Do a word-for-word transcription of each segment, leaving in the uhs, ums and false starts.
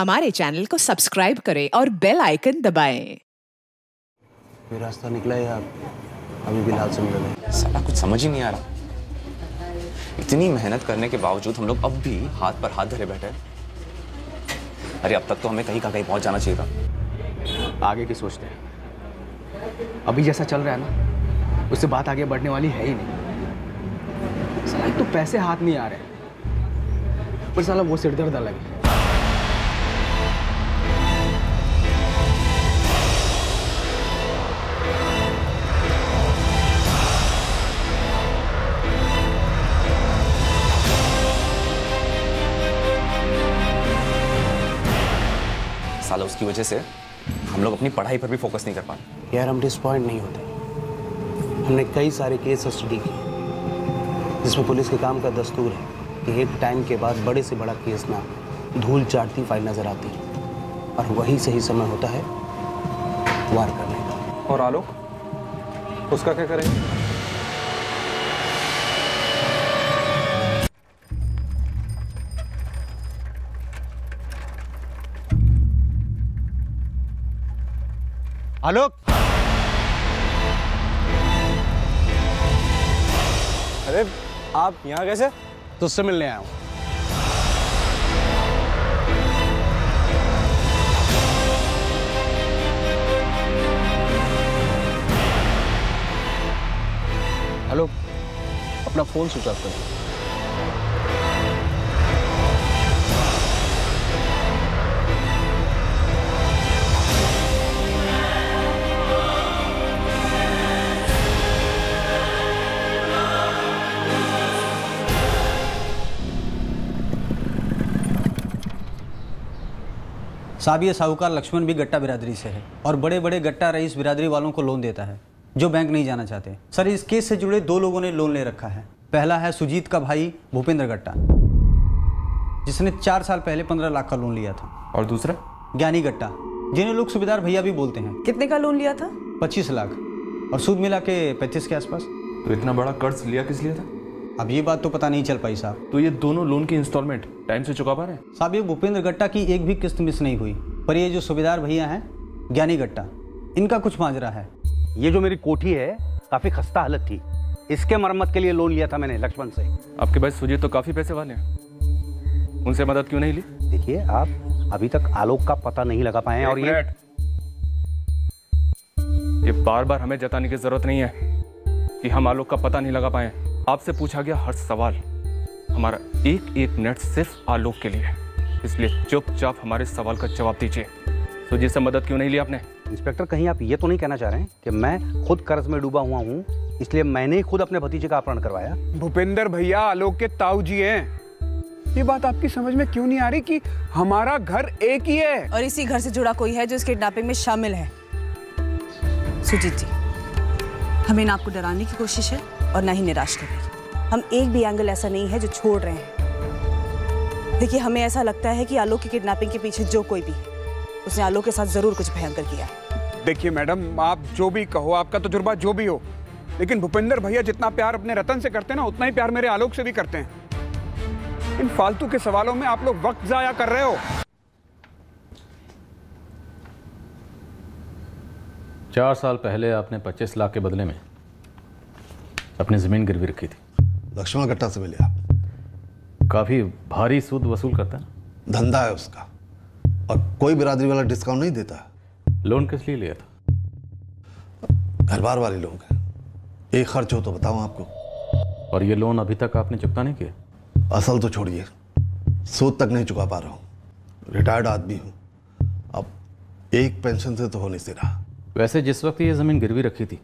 हमारे चैनल को सब्सक्राइब करें और बेल आइकन दबाएं। ये रास्ता निकला है यार, अभी भी लाल सिग्नल है। साला कुछ समझ ही नहीं आ रहा। इतनी मेहनत करने के बावजूद हम लोग अब भी हाथ पर हाथ धरे बैठे हैं। अरे अब तक तो हमें कहीं का कहीं पहुंच जाना चाहिए था। आगे की सोचते हैं, अभी जैसा चल रहा है ना उससे बात आगे बढ़ने वाली है ही नहीं। साला एक तो पैसे हाथ नहीं आ रहे, पर साला वो सिर दर्द अलग है। साला उसकी वजह से हम लोग अपनी पढ़ाई पर भी फोकस नहीं कर पाते। यार हम डिसपॉइंट नहीं होते। हमने कई सारे केस स्टडी किए जिसमें पुलिस के काम का दस्तूर है कि एक टाइम के बाद बड़े से बड़ा केस ना धूल चाटती फाइल नजर आती है और वही सही समय होता है वार करने का। और आलोक उसका क्या करें? आलोक! अरे आप यहाँ कैसे? तुझसे मिलने आया हूँ। आलोक अपना फोन स्विच ऑफ कर। साहब ये साहूकार लक्ष्मण भी गट्टा बिरादरी से है और बड़े बड़े गट्टा रईस बिरादरी वालों को लोन देता है जो बैंक नहीं जाना चाहते। सर इस केस से जुड़े दो लोगों ने लोन ले रखा है। पहला है सुजीत का भाई भूपेंद्र गट्टा जिसने चार साल पहले पंद्रह लाख का लोन लिया था, और दूसरा ज्ञानी गट्टा जिन्हें लोग सुबेदार भैया भी बोलते हैं। कितने का लोन लिया था? पच्चीस लाख और सूद मिला के पैंतीस के आसपास। तो इतना बड़ा कर्ज लिया किस लिए था? अब ये बात तो पता नहीं चल पाई साहब। तो ये दोनों लोन की इंस्टॉलमेंट टाइम से चुका पा रहे हैं? साहब ये भूपेंद्र गट्टा की एक भी किस्त मिस नहीं हुई, पर ये जो सूबेदार भैया हैं ज्ञानी गट्टा इनका कुछ माजरा है। ये जो मेरी कोठी है काफी खस्ता हालत थी, इसके मरम्मत के लिए लोन लिया था मैंने लक्ष्मण से। आपके भाई सुजीत तो काफी पैसे वाले हैं, उनसे मदद क्यों नहीं ली? देखिए आप अभी तक आलोक का पता नहीं लगा पाए हैं। और ये ये बार बार हमें जताने की जरूरत नहीं है कि हम आलोक का पता नहीं लगा पाए। आपसे पूछा गया हर सवाल हमारा एक एक मिनट सिर्फ आलोक के लिए, इसलिए चुपचाप हमारे सवाल का जवाब दीजिए। तो जिससे मदद क्यों नहीं ली आपने? इंस्पेक्टर कहीं आप ये तो नहीं कहना चाह रहे हैं कि मैं खुद कर्ज में डूबा हुआ हूँ इसलिए मैंने खुद अपने भतीजे का अपहरण करवाया? भूपेंद्र भैया आलोक के ताऊ जी हैं। ये बात आपकी समझ में क्यों नहीं आ रही कि हमारा घर एक ही है और इसी घर से जुड़ा कोई है जो इस किडनैपिंग में शामिल है? सुजीत जी हमें ना आपको डराने की कोशिश है और ना ही निराश करेगी। हम एक भी एंगल ऐसा नहीं है जो छोड़ रहे हैं। देखिए हमें ऐसा लगता है कि आलोक की किडनैपिंग के पीछे जो कोई भी उसने आलोक के साथ जरूर कुछ भयंकर किया। देखिए मैडम आप जो भी कहो, आपका तजुर्बा जो भी हो, लेकिन भूपेंद्र भैया जितना प्यार अपने रतन से करते हैं ना उतना ही प्यार मेरे आलोक से भी करते हैं। इन फालतू के सवालों में आप लोग वक्त जाया कर रहे हो। चार साल पहले आपने पच्चीस लाख के बदले में अपनी जमीन गिरवी रखी थी। लक्ष्मण गट्टा से मिले आप? काफी भारी सूद वसूल करता है, धंधा है उसका, और कोई बिरादरी वाला डिस्काउंट नहीं देता। लोन किस लिए लिया था? घर बार वाले लोग हैं, एक खर्च हो तो बताऊं आपको। और ये लोन अभी तक आपने चुकता नहीं किया? असल तो छोड़िए, सूद तक नहीं चुका पा रहा हूँ। रिटायर्ड आदमी हूँ, अब एक पेंशन से तो होने से रहा। वैसे जिस वक्त ये जमीन गिरवी रखी थी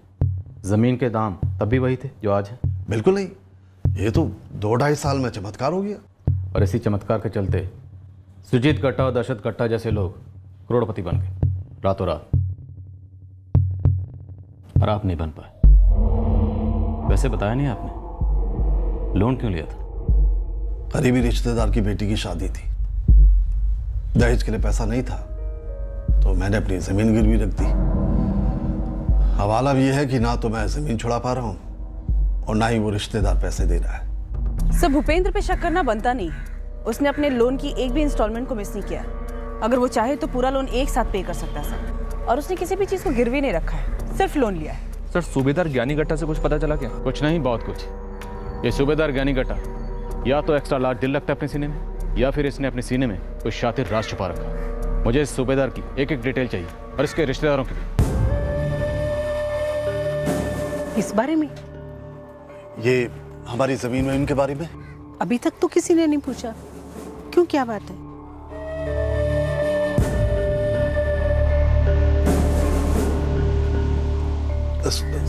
जमीन के दाम तब भी वही थे जो आज है? बिल्कुल नहीं, ये तो दो ढाई साल में चमत्कार हो गया। और इसी चमत्कार के चलते सुजीत गट्टा और दशरथ गट्टा जैसे लोग करोड़पति बन गए रातों रात, और आप नहीं बन पाए। वैसे बताया नहीं आपने लोन क्यों लिया था? गरीबी रिश्तेदार की बेटी की शादी थी, दहेज के लिए पैसा नहीं था तो मैंने अपनी जमीन गिरवी रख दी। हवाला ये है कि ना तो मैं जमीन छुड़ा पा रहा हूँ और ना ही वो रिश्तेदार पैसे दे रहा है। सब भूपेंद्र पे शक करना बनता नहीं है, उसने अपने लोन की एक भी इंस्टॉलमेंट को मिस नहीं किया। अगर वो चाहे तो पूरा लोन एक साथ पे कर सकता है सर। और उसने किसी भी चीज को गिरवी नहीं रखा है, सिर्फ लोन लिया है। सर सूबेदार ज्ञानी गट्टा से कुछ पता चला क्या? कुछ नहीं, बहुत कुछ। ये सूबेदार ज्ञानी गट्टा या तो एक्स्ट्रा लार्ज दिल रखता है अपने सीने में, या फिर इसने अपने सीने में कुछ शातिर राज छुपा रखा। मुझे इस सूबेदार की एक एक डिटेल चाहिए और इसके रिश्तेदारों की भी। इस बारे में? ये हमारी जमीन में इनके बारे में अभी तक तो किसी ने नहीं पूछा, क्यों, क्या बात है?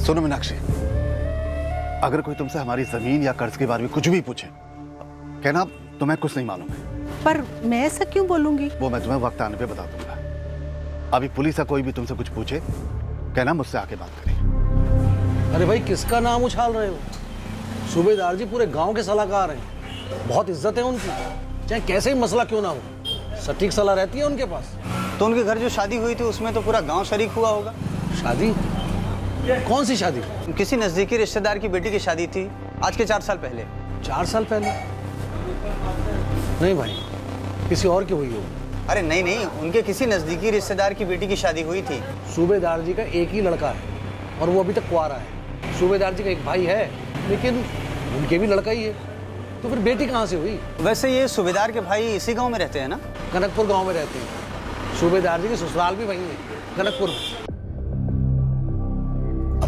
सुनो मीनाक्षी, अगर कोई तुमसे हमारी जमीन या कर्ज के बारे में कुछ भी पूछे, कहना तुम्हें कुछ नहीं मालूम है। पर मैं ऐसा क्यों बोलूंगी? वो मैं तुम्हें वक्त आने पे बता दूंगा। अभी पुलिस या कोई भी तुमसे कुछ पूछे, कहना मुझसे आके बात करें। अरे भाई, किसका नाम उछाल रहे हो? सूबेदार जी पूरे गाँव के सलाहकार हैं, बहुत इज्जत है उनकी, चाहे कैसे ही मसला क्यों ना हो, सटीक सलाह रहती है उनके पास। तो उनके घर जो शादी हुई थी उसमें तो पूरा गाँव शरीक हुआ होगा। शादी? कौन सी शादी? किसी नजदीकी रिश्तेदार की बेटी की शादी थी, आज के चार साल पहले। चार साल पहले? नहीं भाई, किसी और की हुई हो। अरे नहीं नहीं, उनके किसी नजदीकी रिश्तेदार की बेटी की शादी हुई थी। सूबेदार जी का एक ही लड़का है और वो अभी तक कुआरा है। सूबेदार जी का एक भाई है, लेकिन उनके भी लड़का ही है, तो फिर बेटी कहाँ से हुई? वैसे ये सूबेदार के भाई इसी गाँव में रहते हैं ना? कनकपुर गाँव में रहते हैं। सूबेदार जी के ससुराल भी वहीं है, कनकपुर।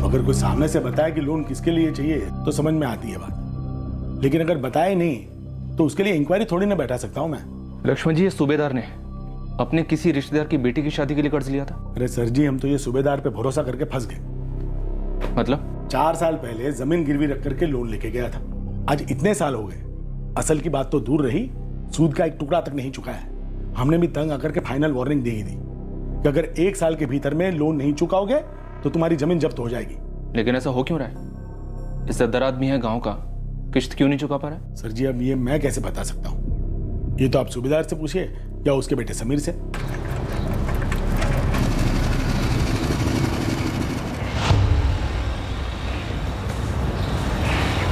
अगर कोई सामने से बताए कि लोन किसके लिए चाहिए तो समझ में आती है बात, लेकिन अगर बताए नहीं तो उसके लिए इंक्वायरी थोड़ी ना बैठा सकता हूँ मैं। लक्ष्मण जी, ये सूबेदार ने अपने किसी रिश्तेदार की बेटी की शादी के लिए कर्ज लिया था? अरे सर जी, हम तो ये सूबेदार पे भरोसा करके फंस गए। मतलब? चार साल पहले जमीन गिरवी रख करके लोन लेके गया था, आज इतने साल हो गए, असल की बात तो दूर रही, सूद का एक टुकड़ा तक नहीं चुका है। हमने भी तंग आकर के फाइनल वार्निंग दे ही दी कि अगर एक साल के भीतर में लोन नहीं चुकाओगे तो तुम्हारी जमीन जब्त हो जाएगी। लेकिन ऐसा हो क्यों रहा है? इस इज्जतदार आदमी है गांव का, किश्त क्यों नहीं चुका पा रहा है? सर जी, अब ये मैं कैसे बता सकता हूँ, ये तो आप सूबेदार से पूछिए या उसके बेटे समीर से।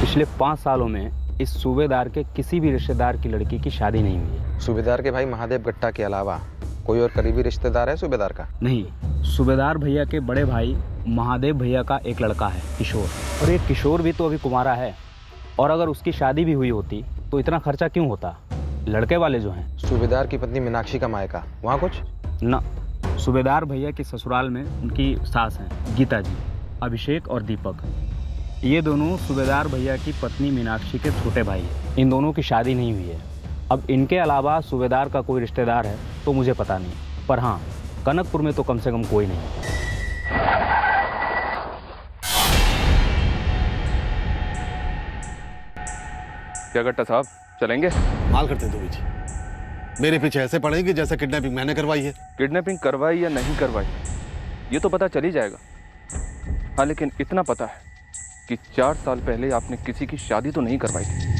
पिछले पांच सालों में इस सूबेदार के किसी भी रिश्तेदार की लड़की की शादी नहीं हुई। सूबेदार के भाई महादेव गट्टा के अलावा कोई और करीबी रिश्तेदार है सूबेदार का? नहीं, सूबेदार भैया के बड़े भाई महादेव भैया का एक लड़का है, किशोर, और ये किशोर भी तो अभी कुमारा है, और अगर उसकी शादी भी हुई होती तो इतना खर्चा क्यों होता? लड़के वाले जो हैं। सूबेदार की पत्नी मीनाक्षी का मायका वहाँ कुछ ना? सूबेदार भैया के ससुराल में उनकी सास हैं गीता जी, अभिषेक और दीपक, ये दोनों सूबेदार भैया की पत्नी मीनाक्षी के छोटे भाई हैं, इन दोनों की शादी नहीं हुई है। अब इनके अलावा सूबेदार का कोई रिश्तेदार है तो मुझे पता नहीं, पर हाँ, कनकपुर में तो कम से कम कोई नहीं। क्या गट्टा साहब, चलेंगे? माल करते दो जी, मेरे पीछे ऐसे पड़ेंगे जैसे किडनैपिंग मैंने करवाई है। किडनैपिंग करवाई या नहीं करवाई ये तो पता चल ही जाएगा, हाँ, लेकिन इतना पता है कि चार साल पहले आपने किसी की शादी तो नहीं करवाई थी।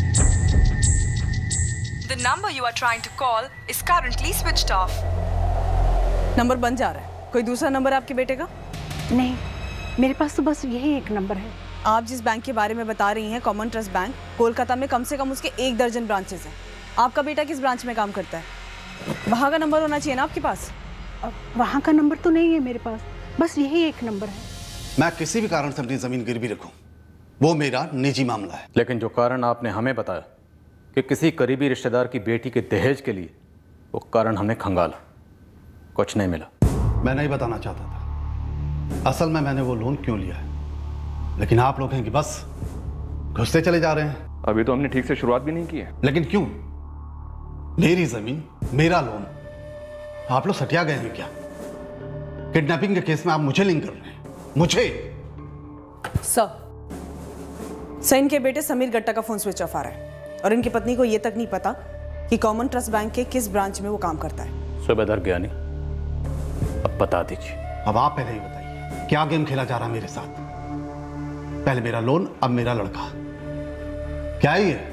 The number you are trying to call is currently switched off. Number बन जा रहा है, कोई दूसरा नंबर आपके बेटे का? नहीं, मेरे पास तो बस यही एक नंबर है। आप जिस बैंक के बारे में बता रही हैं, कॉमन ट्रस्ट बैंक, कोलकाता में कम से कम उसके एक दर्जन ब्रांचेस हैं। आपका बेटा किस ब्रांच में काम करता है? वहाँ का नंबर होना चाहिए ना आपके पास? वहाँ का नंबर तो नहीं है मेरे पास, बस यही एक नंबर है। मैं किसी भी कारण से अपनी जमीन गिरवी रखूँ वो मेरा निजी मामला है, लेकिन जो कारण आपने हमें बताया कि किसी करीबी रिश्तेदार की बेटी के दहेज के लिए, वो कारण हमने खंगाला, कुछ नहीं मिला। मैं नहीं बताना चाहता था असल में मैंने वो लोन क्यों लिया है, लेकिन आप लोग हैं कि बस घुसते चले जा रहे हैं। अभी तो हमने ठीक से शुरुआत भी नहीं की है। लेकिन क्यों? मेरी जमीन, मेरा लोन, आप लोग सटिया गए हैं क्या? किडनैपिंग के केस में आप मुझे लिंक कर रहे हैं, मुझे? सर सर इनके बेटे समीर गट्टा का फोन स्विच ऑफ आ रहा है और इनकी पत्नी को ये तक नहीं पता कि कॉमन ट्रस्ट बैंक के किस ब्रांच में वो काम करता है। सूबेदार ज्ञानी, अब बता दीजिए। अब आप पहले ही बताइए, क्या गेम खेला जा रहा है मेरे साथ? पहले मेरा लोन, अब मेरा लड़का, क्या ही है?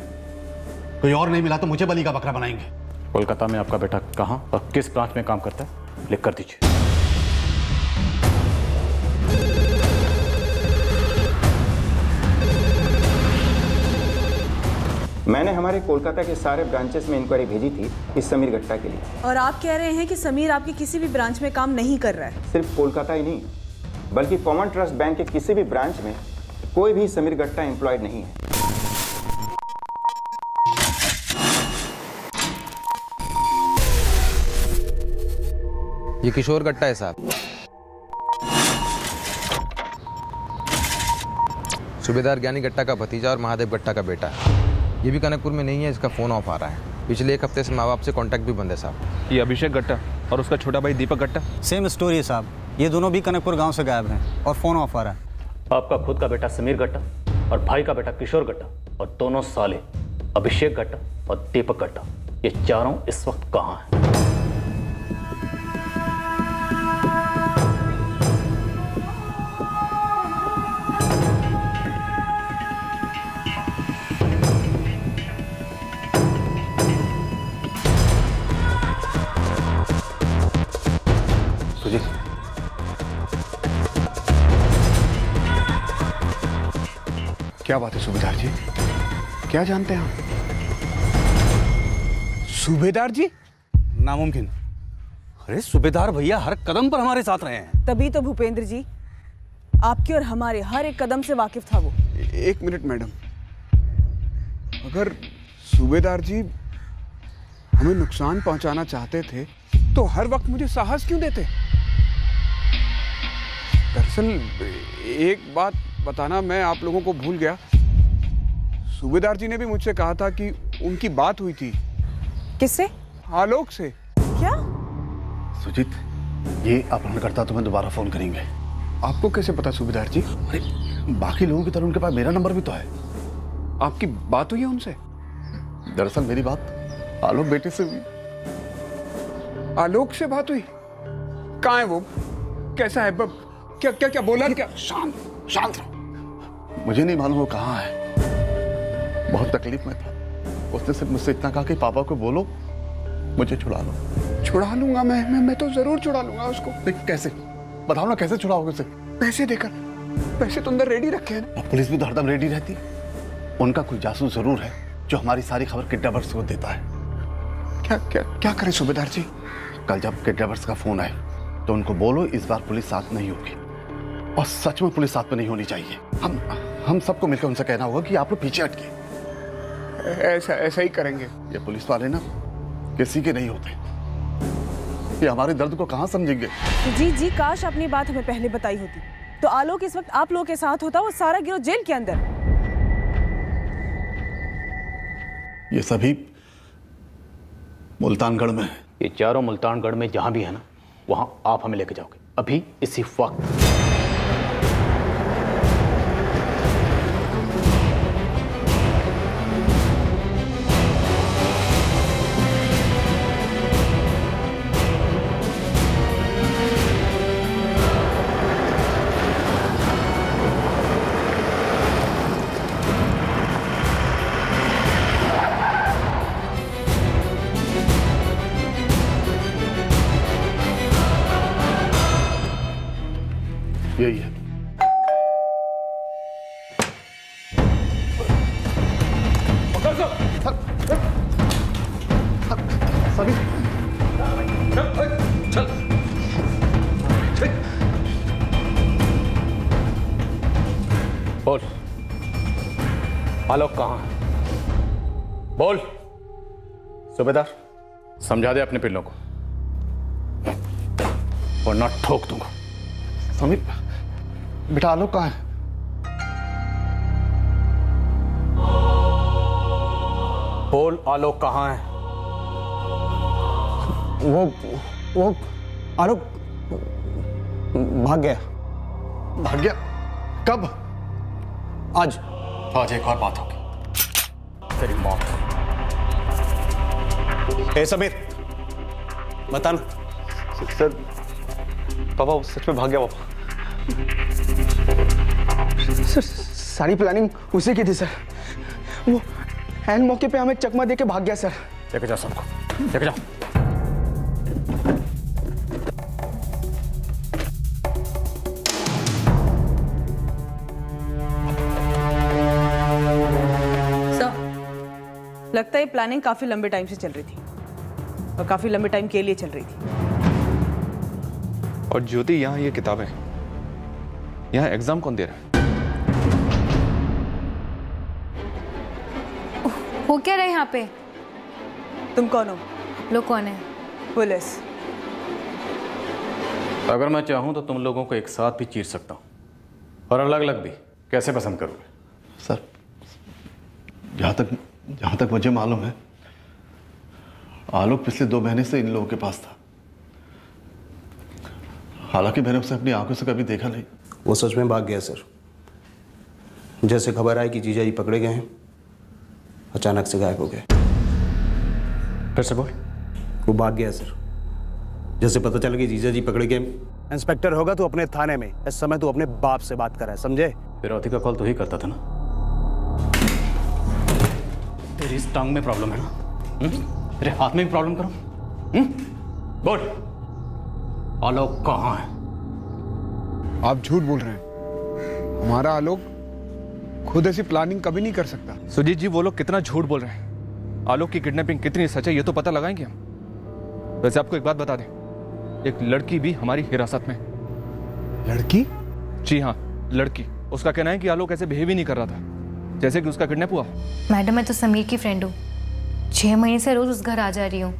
कोई और नहीं मिला तो मुझे बलि का बकरा बनाएंगे। कोलकाता में आपका बेटा कहाँ और किस ब्रांच में काम करता है, लिख कर दीजिए। मैंने हमारे कोलकाता के सारे ब्रांचेस में इंक्वायरी भेजी थी इस समीर गट्टा के लिए। और आप कह रहे हैं कि समीर आपकी किसी भी ब्रांच में काम नहीं कर रहा है? सिर्फ कोलकाता ही नहीं बल्कि कॉमन ट्रस्ट बैंक के किसी भी ब्रांच में कोई भी समीर गट्टा एम्प्लॉयड नहीं है। ये किशोर गट्टा है साहब, सूबेदार ज्ञानी गट्टा का भतीजा और महादेव गट्टा का बेटा है। ये भी कनकपुर में नहीं है, इसका फ़ोन ऑफ आ रहा है। पिछले एक हफ्ते से माँ बाप से कांटेक्ट भी बंद है साहब। ये अभिषेक गट्टा और उसका छोटा भाई दीपक गट्टा, सेम स्टोरी है साहब। ये दोनों भी कनकपुर गांव से गायब हैं और फ़ोन ऑफ आ रहा है। आपका खुद का बेटा समीर गट्टा और भाई का बेटा किशोर गट्टा और दोनों साले अभिषेक गट्टा और दीपक गट्टा, ये चारों इस वक्त कहाँ हैं? क्या बात है सूबेदार जी, क्या जानते हैं आप? सूबेदार जी? नामुमकिन। अरे सूबेदार भैया हर कदम पर हमारे साथ रहे हैं। तभी तो भूपेंद्र जी आपके और हमारे हर एक कदम से वाकिफ था वो। एक मिनट मैडम, अगर सूबेदार जी हमें नुकसान पहुंचाना चाहते थे तो हर वक्त मुझे साहस क्यों देते? दरअसल एक बात बताना मैं आप लोगों को भूल गया, सूबेदार जी ने भी मुझसे कहा था कि उनकी बात हुई थी। किससे? आलोक से। क्या? सुजीत ये अपहरणकर्ता तुम्हें दोबारा फोन करेंगे। आपको कैसे पता सूबेदार जी? अरे बाकी लोगों की तरह उनके पास मेरा नंबर भी तो है। आपकी बात हुई है उनसे? दरअसल मेरी बात आलोक बेटे से हुई। आलोक से बात हुई? कहाँ है वो, कैसा है, बब क्या क्या क्या बोला? क्या? शांत शांत रहो। मुझे नहीं मालूम वो कहाँ है, बहुत तकलीफ में था। उसने सिर्फ मुझसे इतना कहा कि पापा को बोलो मुझे छुड़ा लो। छुड़ा लूंगा मैं मैं मैं तो जरूर छुड़ा लूंगा उसको। देख कैसे बताओ ना, कैसे छुड़ाओगे उसे? पैसे देकर। पैसे तो अंदर रेडी रखे हैं। पुलिस भी हरदम रेडी रहती, उनका कोई जासूस जरूर है जो हमारी सारी खबर किडनैपर्स को देता है। क्या क्या क्या करें सूबेदार जी? कल जब किडनैपर्स का फोन आए तो उनको बोलो इस बार पुलिस साथ नहीं होगी, और सच में पुलिस साथ में नहीं होनी चाहिए। हम हम सबको मिलकर उनसे कहना होगा कि आप लोग पीछे हटके। ऐसा ऐसा ही करेंगे। ये पुलिस वाले ना किसी के नहीं होते, ये हमारे दर्द को कहाँ समझेंगे। जी जी काश अपनी बात हमें पहले बताई होती तो आलोक इस वक्त आप लोगों के साथ होता, वो सारा गिरोह जेल के अंदर। ये सभी मुल्तानगढ़ में है। ये चारों मुल्तानगढ़ में जहाँ भी है ना वहाँ आप हमें लेके जाओगे अभी इसी वक्त। यही है। बोल आलोक कहाँ है? बोल सूबेदार, समझा दे अपने पिल्लों को वरना ठोक दूंगा। समीप बेटा आलोक कहाँ है? बोल आलोक कहाँ है? वो वो आलोक भाग गया। भाग गया? कब? आज। आज एक और बात होगी तेरी मौत। ए समीर बता ना। सर पापा वो सच में भाग गया पापा। सर सारी प्लानिंग उसी की थी सर, वो एंड मौके पे हमें चकमा देके भाग गया सर। लेके जाओ सबको, लेके जाओ। सर लगता है प्लानिंग काफ़ी लंबे टाइम से चल रही थी और काफ़ी लंबे टाइम के लिए चल रही थी। और ज्योति, यहाँ ये किताबें, यहाँ एग्जाम कौन दे रहा है? हो क्या रहा है यहाँ पे? तुम कौन हो? लोग कौन है? पुलिस। अगर मैं चाहूँ तो तुम लोगों को एक साथ भी चीर सकता हूँ और अलग अलग भी। कैसे पसंद करोगे? सर, जहाँ तक जहाँ तक मुझे मालूम है, आलोक पिछले दो महीने से इन लोगों के पास था। हालांकि मैंने उसे अपनी आंखों से कभी देखा नहीं। वो सच में भाग गया सर। जैसे खबर आई कि जीजा जी पकड़े गए हैं, अचानक से गायब हो गए। फिर से बोल। वो भाग गया सर। जैसे पता चला कि जीजा जी पकड़े गए। इंस्पेक्टर होगा तो अपने थाने में, इस समय तो अपने बाप से बात कर रहा है, समझे? फिरौती का कॉल तो ही करता था ना। तेरी इस टांग में प्रॉब्लम है ना? तेरे हाथ में भी प्रॉब्लम करो। हुँ? बोल, आलोक कहाँ है? आप झूठ बोल रहे हैं। हमारा आलोक खुद ऐसी प्लानिंग कभी नहीं कर सकता। सुजीत जी, वो लोग कितना झूठ बोल रहे हैं। आलोक की किडनैपिंग कितनी सच है ये तो पता लगाएंगे हम। वैसे आपको एक बात बता दें, एक लड़की भी हमारी हिरासत में। लड़की? जी हाँ, लड़की। उसका कहना है कि आलोक ऐसे बिहेव ही नहीं कर रहा था जैसे कि उसका किडनैप हुआ। मैडम, मैं तो समीर की फ्रेंड हूँ। छह महीने से रोज उस घर आ जा रही हूँ।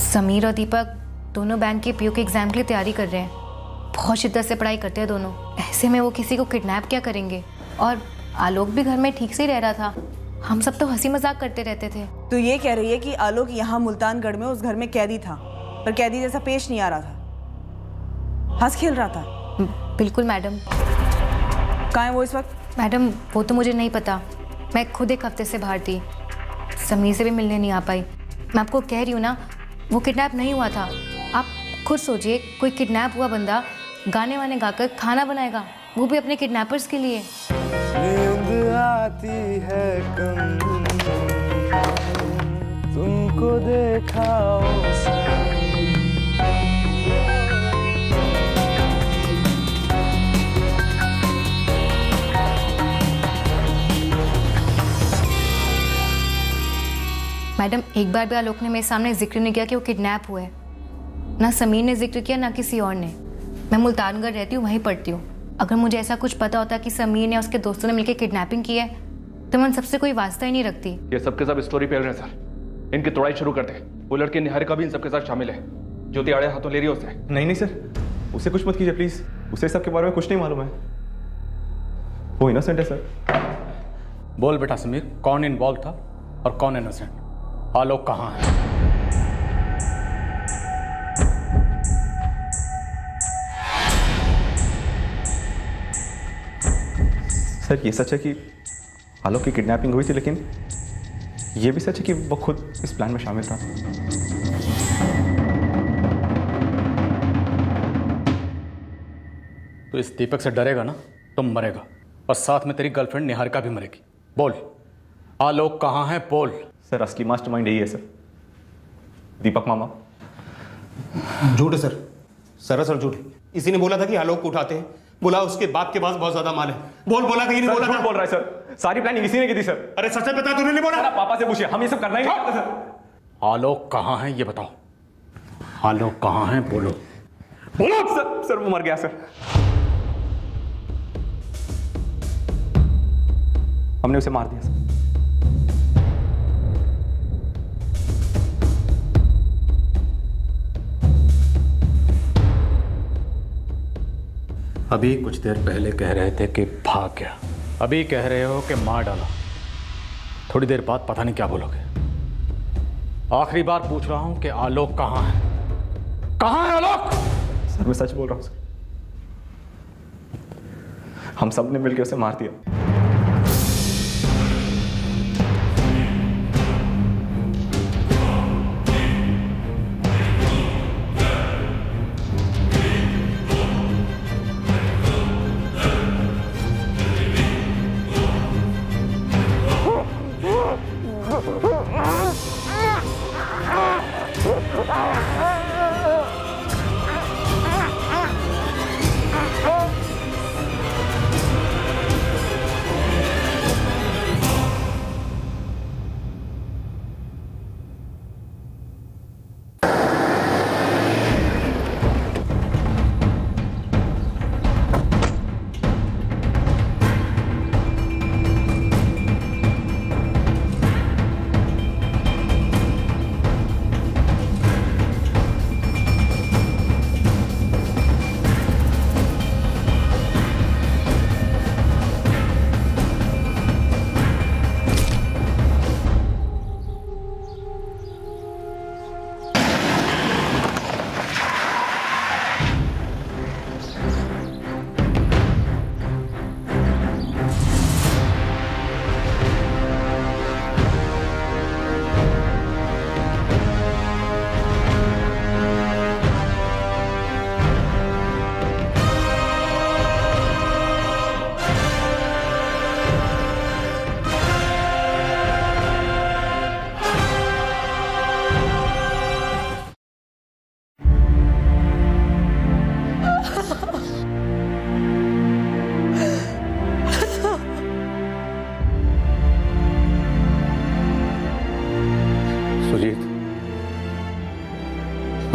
समीर और दीपक दोनों बैंक के पीयू के एग्जाम के लिए तैयारी कर रहे हैं। बहुत शिद्दत से पढ़ाई करते हैं दोनों। ऐसे में वो किसी को किडनैप क्या करेंगे? और आलोक भी घर में ठीक से ही रह रहा था। हम सब तो हंसी मजाक करते रहते थे। तो ये कह रही है कि आलोक यहाँ मुल्तानगढ़ में उस घर में कैदी था, पर कैदी जैसा पेश नहीं आ रहा था, हंस खेल रहा था। बिल्कुल मैडम। कहाँ है वो इस वक्त? मैडम, वो तो मुझे नहीं पता। मैं खुद एक हफ्ते से बाहर थी, समीर से भी मिलने नहीं आ पाई। मैं आपको कह रही हूँ ना, वो किडनैप नहीं हुआ था। आप खुद सोचिए, कोई किडनैप हुआ बंदा गाने वाने गाकर खाना बनाएगा, वो भी अपने किडनैपर्स के लिए। नींद आती है कम, तुमको देखा मैडम, एक बार भी आलोक ने मेरे सामने जिक्र नहीं किया कि वो किडनैप हुआ है। ना समीर ने जिक्र किया, ना किसी और ने। मैं मुल्तानगढ़ रहती हूँ, वहीं पढ़ती हूँ। अगर मुझे ऐसा कुछ पता होता कि समीर ने उसके दोस्तों ने मिलकर किडनैपिंग की है, तो मैं सबसे कोई वास्ता ही नहीं रखती। ये सबके सब स्टोरी फैल रहे हैं सर। इनकी तोड़ाई शुरू कर दे। वो लड़की निहारिका भी इन सबके साथ शामिल है। ज्योति आड़े हाथों ले रही है उसे। नहीं नहीं सर, उसे कुछ मत कीजिए प्लीज। उसे सबके बारे में कुछ नहीं मालूम है, वो इनोसेंट है सर। बोल बेटा समीर, कौन इन्वॉल्व था और कौन इनोसेंट? आलोक कहाँ है? सर, ये सच है कि आलोक की किडनैपिंग हुई थी, लेकिन ये भी सच है कि वो खुद इस प्लान में शामिल था। तो इस दीपक से डरेगा ना, तुम मरेगा और साथ में तेरी गर्लफ्रेंड निहारिका भी मरेगी। बोल, आलोक कहाँ है? बोल। सर, असली मास्टरमाइंड यही है सर, दीपक मामा। झूठ है सर, सरासर झूठ है। इसी ने बोला था कि आलोक को उठाते हैं। बोला उसके बाप के पास बहुत ज्यादा माल है। बोल बोला था कि नहीं बोला था? बोल रहा है सर, सारी प्लानिंग इसी ने की थी सर। अरे सच में बता, तूने नहीं बोला? पापा से पूछिए, हम ये सब करना ही नहीं था सर। आलोक कहाँ है ये बताओ, आलोक कहाँ है? बोलो बोलो सर। सर, वो मर गया सर। हमने उसे मार दिया सर। अभी कुछ देर पहले कह रहे थे कि भाग गया, अभी कह रहे हो कि मार डाला, थोड़ी देर बाद पता नहीं क्या बोलोगे। आखिरी बार पूछ रहा हूं कि आलोक कहाँ है? कहाँ है आलोक? सर, मैं सच बोल रहा हूं सर, हम सब ने मिलकर उसे मार दिया।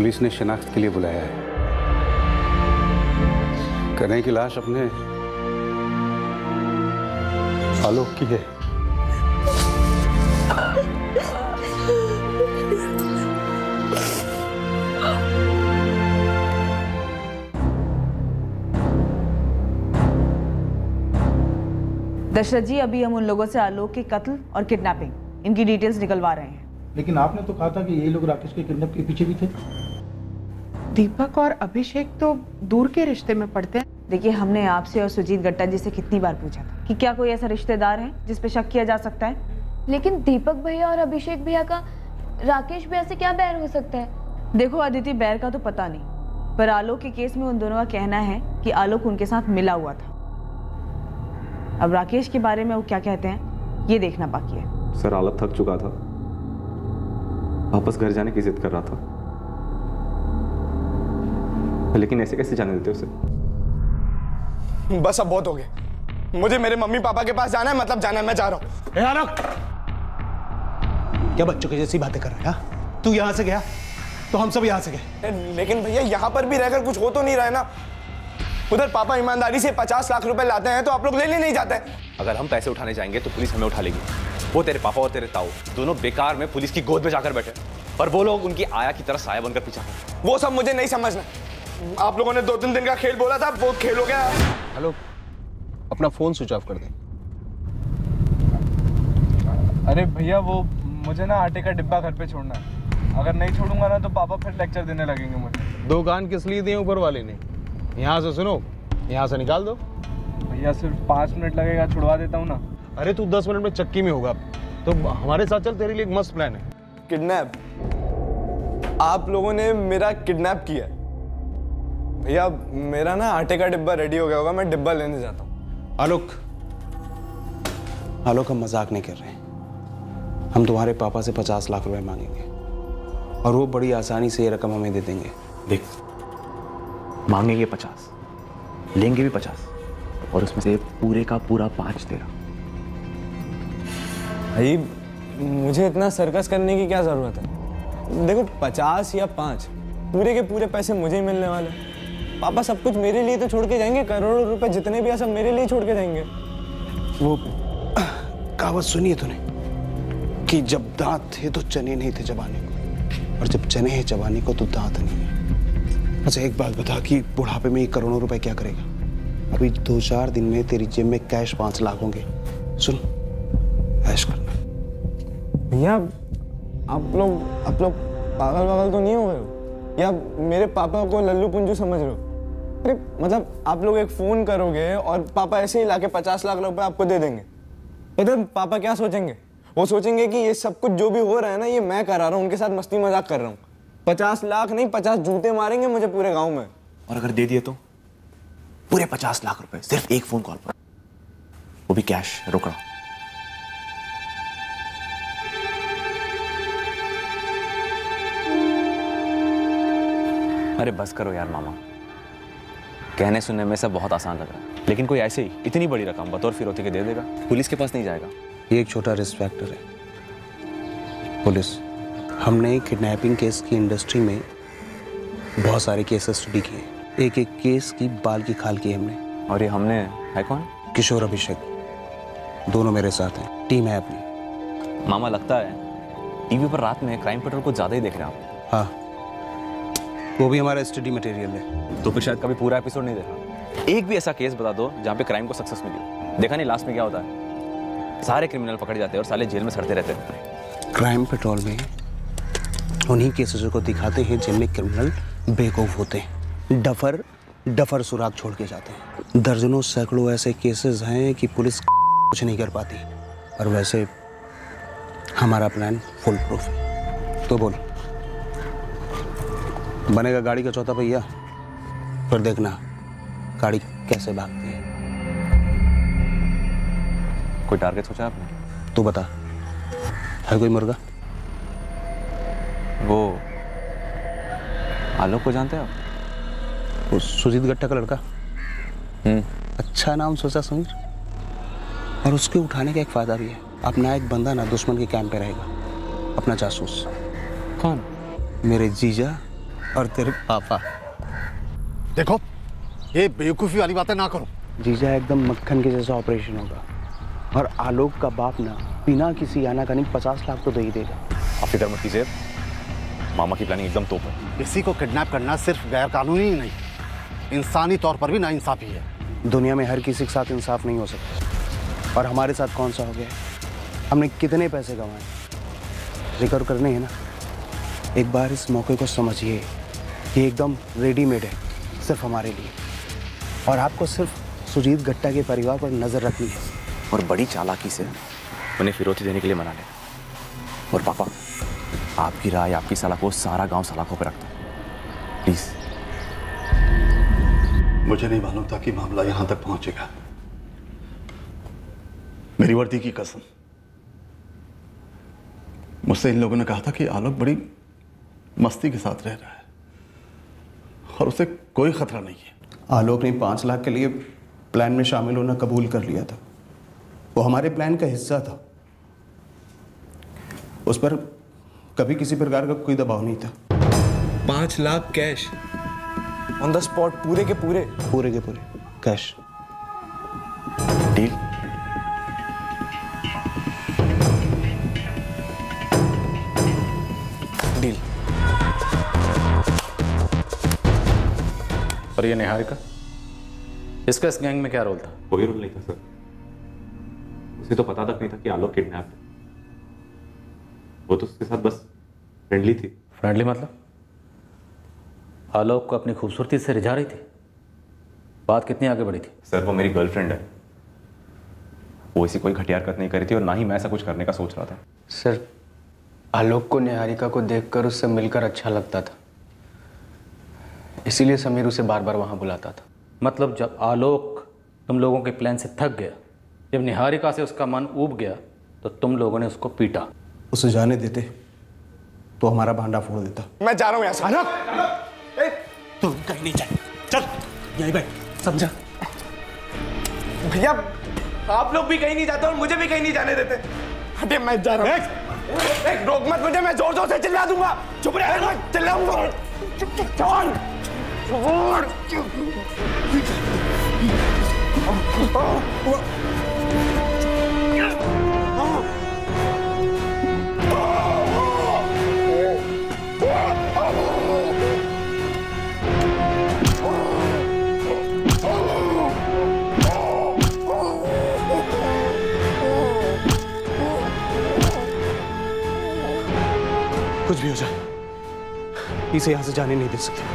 पुलिस ने शिनाख्त के लिए बुलाया है। कन्हैया की लाश अपने आलोक की है। दशरथ जी, अभी हम उन लोगों से आलोक के कत्ल और किडनैपिंग इनकी डिटेल्स निकलवा रहे हैं। लेकिन आपने तो कहा था कि ये लोग राकेश के किडनैप के पीछे भी थे। दीपक और अभिषेक तो दूर के रिश्ते में पड़ते हैं। देखिए, हमने आपसे और सुजीत गट्टा जी से कितनी बार पूछा था कि क्या कोई ऐसा रिश्तेदार है जिस पे शक किया जा सकता है, लेकिन दीपक भैया और अभिषेक भैया का राकेश भैया से क्या बैर हो सकता है। देखो अदिति, बैर का तो पता नहीं, पर आलोक के केस में उन दोनों का कहना है कि आलोक उनके साथ मिला हुआ था। अब राकेश के बारे में वो क्या कहते हैं ये देखना बाकी है। सर, आलोक थक चुका था, वापस घर जाने की जिद कर रहा था, लेकिन ऐसे कैसे जाने देते उसे। बस अब बहुत हो गया, मुझे मेरे मम्मी पापा के पास जाना है, मतलब जाना है, मैं जा रहा हूँ। ए आलोक, क्या बच्चों की जैसी बातें कर रहा है तू? यहाँ से गया तो हम सब यहाँ से गए। लेकिन भैया यहाँ पर भी रहकर कुछ हो तो नहीं रहा है ना। उधर पापा ईमानदारी से पचास लाख रुपए लाते हैं तो आप लोग ले ले नहीं जाते। अगर हम पैसे उठाने जाएंगे तो पुलिस हमें उठा लेगी। वो तेरे पापा और तेरे ताऊ दोनों बेकार में पुलिस की गोद में जाकर बैठे और वो लोग उनकी आया की तरह साया बनकर पीछा करते। वो सब मुझे नहीं समझना। आप लोगों ने दो तीन दिन का खेल बोला था, वो खेल हो गया। हेलो, अपना फोन स्विच ऑफ कर दे। अरे भैया, वो मुझे ना आटे का डिब्बा घर पे छोड़ना है, अगर नहीं छोड़ूंगा ना तो पापा फिर लेक्चर देने लगेंगे मुझे। दो कान किस लिए दिए ऊपर वाले ने? यहाँ से सुनो, यहाँ से निकाल दो। भैया सिर्फ पाँच मिनट लगेगा, छुड़वा देता हूँ ना। अरे तू दस मिनट में चक्की में होगा, तो हमारे साथ चल, तेरे लिए एक मस्त प्लान है। किडनैप? आप लोगों ने मेरा किडनैप किया? भैया मेरा ना आटे का डिब्बा रेडी हो गया होगा, मैं डिब्बा लेने जाता हूँ। आलोक, आलोक हम मजाक नहीं कर रहे हैं। हम तुम्हारे पापा से पचास लाख रुपए मांगेंगे और वो बड़ी आसानी से ये रकम हमें दे देंगे। देख, मांगेंगे पचास, लेंगे भी पचास, और उसमें से पूरे का पूरा पाँच तेरा। भाई मुझे इतना सर्कस करने की क्या ज़रूरत है? देखो पचास या पाँच, पूरे के पूरे पैसे मुझे ही मिलने वाले। पापा सब कुछ मेरे लिए तो छोड़ के जाएंगे, करोड़ों रुपए जितने भी है सब मेरे लिए छोड़ के जाएंगे। वो कहावत सुनिए तूने कि जब दांत थे तो चने नहीं थे चबाने को, और जब चने हैं चबाने को तो दांत नहीं है। अच्छा एक बात बता कि बुढ़ापे में ये करोड़ों रुपए क्या करेगा? अभी दो चार दिन में तेरी जेब में कैश पाँच लाख होंगे। सुन, ऐश करना। भैया आप लोग आप लोग पागल वागल तो नहीं हो गए या मेरे पापा को लल्लू पुंजू समझ रहे हो? अरे मतलब आप लोग एक फ़ोन करोगे और पापा ऐसे ही लाके पचास लाख रुपए आपको दे देंगे। इधर पापा क्या सोचेंगे? वो सोचेंगे कि ये सब कुछ जो भी हो रहा है ना ये मैं करा रहा हूँ, उनके साथ मस्ती मजाक कर रहा हूँ। पचास लाख नहीं, पचास जूते मारेंगे मुझे पूरे गांव में। और अगर दे दिए तो पूरे पचास लाख रुपए सिर्फ एक फोन कॉल पर, वो भी कैश रोकड़ा। अरे बस करो यार मामा, कहने सुनने में सब बहुत आसान लग रहा है, लेकिन कोई ऐसे ही इतनी बड़ी रकम बतौर फिरौती के दे देगा? पुलिस के पास नहीं जाएगा। ये एक छोटा रिस्क फैक्टर है। पुलिस, हमने किडनैपिंग केस की इंडस्ट्री में बहुत सारे केसेस स्टडी किए, एक एक केस की बाल की खाल की हमने। और ये हमने है कौन? किशोर अभिषेक दोनों मेरे साथ हैं, टीम है अपनी। मामा लगता है टीवी पर रात में क्राइम पेट्रोल को ज़्यादा ही देख रहे हैं आप। हाँ, वो भी हमारा स्टडी मटेरियल है। तो फिर शायद कभी पूरा एपिसोड नहीं देखा। एक भी ऐसा केस बता दो जहाँ पे क्राइम को सक्सेस मिली। देखा नहीं लास्ट में क्या होता है? सारे क्रिमिनल पकड़े जाते हैं और सारे जेल में सड़ते रहते हैं। क्राइम पेट्रोल में उन्हीं केसेस को दिखाते हैं जिनमें क्रिमिनल बेवकूफ होते हैं, डफर डफर सुराग छोड़ के जाते हैं। दर्जनों सैकड़ों ऐसे केसेस हैं कि पुलिस कुछ नहीं कर पाती, और वैसे हमारा प्लान फुल प्रूफ है। तो बोल, बनेगा गाड़ी का चौथा पहिया, पर देखना गाड़ी कैसे भागती है। कोई टारगेट सोचा आपने? तू बता, है कोई मुर्गा? वो आलोक को जानते हैं आप? वो सुजीत गट्टा का लड़का। हम्म, अच्छा नाम सोचा समीर। और उसके उठाने का एक फ़ायदा भी है, अपना एक बंदा ना दुश्मन के कैंप पे रहेगा, अपना जासूस। कौन? मेरे जीजा और तेरे पापा। देखो ये बेवकूफ़ी वाली बातें ना करो। जीजा एकदम मक्खन के जैसा ऑपरेशन होगा और आलोक का बाप ना बिना किसी आना का नहीं पचास लाख तो दे ही देगा। आप फिक्र मत कीजिए, मामा की प्लानिंग एकदम तोप है। किसी को किडनैप करना सिर्फ गैर कानूनी ही नहीं, इंसानी तौर पर भी नाइंसाफी है। दुनिया में हर किसी के साथ इंसाफ नहीं हो सकता, और हमारे साथ कौन सा हो गया? हमने कितने पैसे गंवाए, रिकवर करने हैं ना। एक बार इस मौके को समझिए, ये एकदम रेडीमेड है सिर्फ हमारे लिए, और आपको सिर्फ सुजीत गट्टा के परिवार पर नज़र रखनी है। और बड़ी चालाकी से उन्हें फिरौती देने के लिए मना लेना। और पापा, आपकी राय आपकी सलाह को सारा गांव सलाखों पर रखता है, प्लीज़। मुझे नहीं मालूम था कि मामला यहाँ तक पहुँचेगा। मेरी वर्दी की कसम, मुझसे इन लोगों ने कहा था कि आलोक बड़ी मस्ती के साथ रह रहा है और उसे कोई खतरा नहीं है। आलोक ने पाँच लाख के लिए प्लान में शामिल होना कबूल कर लिया था, वो हमारे प्लान का हिस्सा था। उस पर कभी किसी प्रकार का कोई दबाव नहीं था। पाँच lakh cash on the spot, पूरे के पूरे पूरे के पूरे कैश डील। और ये निहारिका, इसका इस गैंग में क्या रोल था? कोई रोल नहीं था सर, उसे तो पता तक नहीं था कि आलोक किडनैप है। वो तो उसके साथ बस फ्रेंडली थी। फ्रेंडली मतलब आलोक को अपनी खूबसूरती से रिझा रही थी? बात कितनी आगे बढ़ी थी? सर वो मेरी गर्लफ्रेंड है, वो ऐसी कोई घटिया हरकत नहीं करी थी और ना ही मैं ऐसा कुछ करने का सोच रहा था। सर आलोक को निहारिका को देखकर उससे मिलकर अच्छा लगता था, इसीलिए समीर उसे बार बार वहाँ बुलाता था। मतलब जब आलोक तुम लोगों के प्लान से थक गया, जब निहारिका से उसका मन ऊब गया, तो तुम लोगों ने उसको पीटा। उसे जाने देते तो हमारा भांडा फोड़ देता। मैं जा रहा हूँ यहाँ से। आलोक तुम कहीं नहीं जाए, चल यहीं बैठ, समझा? भैया आप लोग भी कहीं नहीं जाते और मुझे भी कहीं नहीं जाने देते। अरे मैं जा रहा हूँ। एक रोक मत मुझे, मैं जोर जोर से चिल्ला दूंगा। चुप रह, मैं चिल्लाऊंगा। कुछ भी हो जाए इसे यहाँ से जाने नहीं दे सकते। ये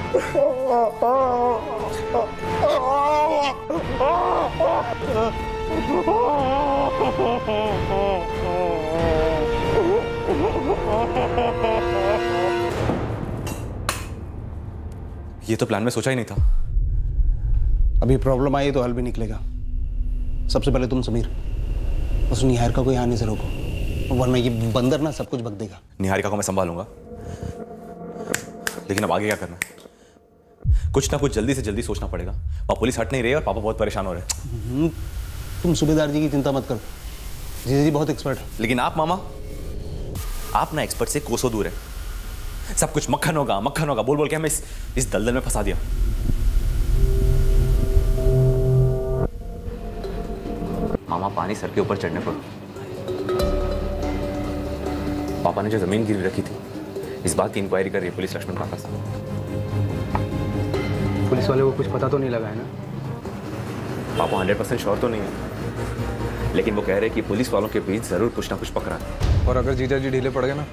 तो प्लान में सोचा ही नहीं था। अभी प्रॉब्लम आई तो हल भी निकलेगा। सबसे पहले तुम समीर उस निहारिका को यहाँ आने से रोको, वरना ये बंदर ना सब कुछ बक देगा। निहारिका को मैं संभालूंगा, लेकिन अब आगे क्या करना है? कुछ ना कुछ जल्दी से जल्दी सोचना पड़ेगा। और पुलिस हट नहीं रही और पापा बहुत परेशान हो रहे। तुम सूबेदार जी की चिंता मत करो, जीजा जी बहुत एक्सपर्ट है। लेकिन आप मामा, आप ना एक्सपर्ट से कोसों दूर है। सब कुछ मक्खन होगा मक्खन होगा बोल बोल के हमें इस, इस दलदल में फंसा दिया। मामा पानी सर के ऊपर चढ़ने पर, पापा ने जो जमीन गिरवी रखी थी इस बात की इंक्वायरी कर रही है पुलिस। लक्ष्मण पापा साहब, पुलिस वाले को कुछ पता तो नहीं लगा है ना? पापा हंड्रेड परसेंट श्योर तो नहीं है, लेकिन वो कह रहे हैं कि पुलिस वालों के बीच जरूर कुछ ना कुछ पकड़ा है। और अगर जीजा जी ढीले पड़ गए ना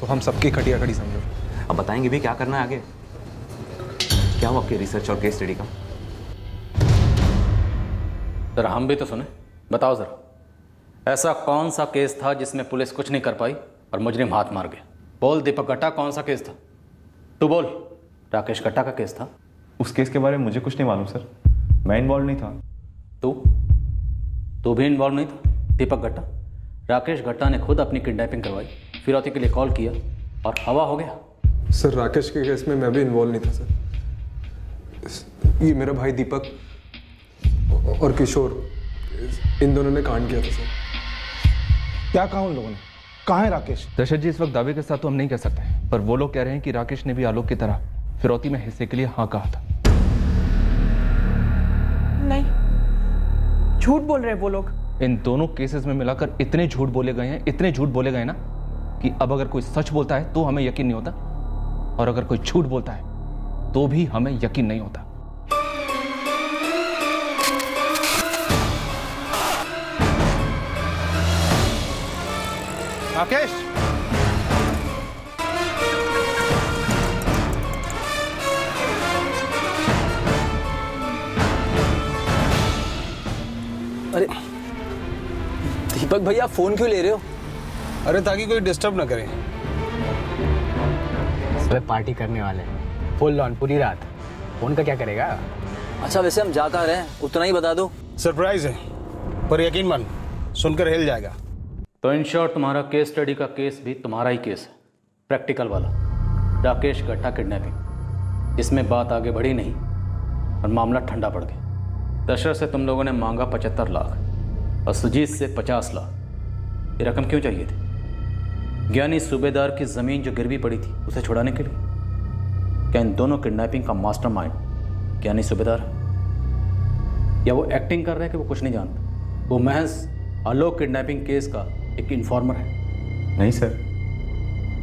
तो हम सबकी खटिया खड़ी समझो। अब बताएंगे भी क्या करना है आगे। क्या हुआ आपके रिसर्च और केस स्टडी का? जरा हम भी तो सुने, बताओ जरा ऐसा कौन सा केस था जिसमें पुलिस कुछ नहीं कर पाई और मुजरिम हाथ मार गया? बोल दीपक गट्टा, कौन सा केस था? तू बोल। राकेश गट्टा का केस था। उस केस के बारे में मुझे कुछ नहीं मालूम सर, मैं इन्वॉल्व नहीं था। तू तू भी इन्वॉल्व नहीं था? दीपक गट्टा, राकेश गट्टा ने खुद अपनी किडनैपिंग करवाई, फिरौती के लिए कॉल किया और हवा हो गया। सर राकेश के केस में मैं भी इन्वॉल्व नहीं था सर। ये मेरा भाई दीपक और किशोर, इन दोनों ने कांड किया था सर। क्या कहा उन लोगों ने? कहाँ है राकेश? दशरथ जी, इस वक्त दावे के साथ तो हम नहीं कह सकते, पर वो लोग कह रहे हैं कि राकेश ने भी आलोक की तरह फिरौती में हिस्से के लिए हाँ कहा था। नहीं, झूठ बोल रहे हैं वो लोग। इन दोनों केसेस में मिलाकर इतने झूठ बोले गए हैं, इतने झूठ बोले गए ना कि अब अगर कोई सच बोलता है तो हमें यकीन नहीं होता, और अगर कोई झूठ बोलता है तो भी हमें यकीन नहीं होता। राकेश, अरे दीपक भैया, आप फोन क्यों ले रहे हो? अरे ताकि कोई डिस्टर्ब ना करे। सुबह पार्टी करने वाले हैं, फुल ऑन पूरी रात। फोन का क्या करेगा? अच्छा, वैसे हम जा कहाँ रहे हैं उतना ही बता दो। सरप्राइज है, पर यकीन मान सुनकर हिल जाएगा। तो इन शॉर्ट, तुम्हारा केस स्टडी का केस भी तुम्हारा ही केस है, प्रैक्टिकल वाला। राकेश गड्ढा किडनैपिंग, इसमें बात आगे बढ़ी नहीं और मामला ठंडा पड़ गया। दशरथ से तुम लोगों ने मांगा पचहत्तर लाख और सुजीत से पचास लाख। ये रकम क्यों चाहिए थी? ज्ञानी सूबेदार की ज़मीन जो गिरवी पड़ी थी उसे छुड़ाने के लिए? क्या इन दोनों किडनैपिंग का मास्टर माइंड ज्ञानी सूबेदार है, या वो एक्टिंग कर रहे हैं कि वो कुछ नहीं जानता? वो महज आलोक किडनैपिंग केस का एक इन्फॉर्मर है। नहीं सर,